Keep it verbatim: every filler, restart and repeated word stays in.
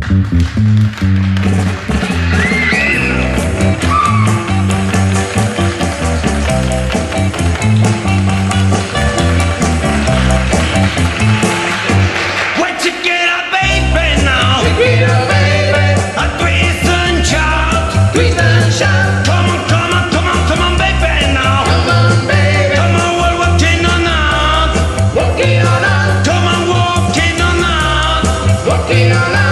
Walking on.